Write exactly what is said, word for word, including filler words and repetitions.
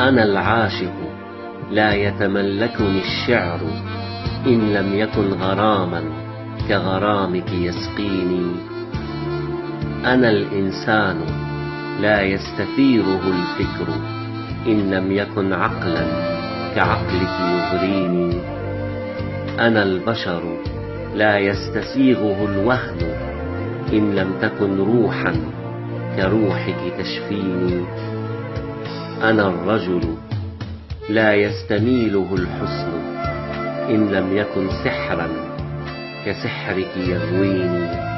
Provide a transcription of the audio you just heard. أنا العاشق لا يتملكني الشعر، إن لم يكن غراما كغرامك يسقيني. أنا الإنسان لا يستثيره الفكر، إن لم يكن عقلا كعقلك يغريني. أنا البشر لا يستسيغه الوهن، إن لم تكن روحا كروحك تشفيني. أنا الرجل لا يستميله الحسن، إن لم يكن سحرا كسحرك يغويني.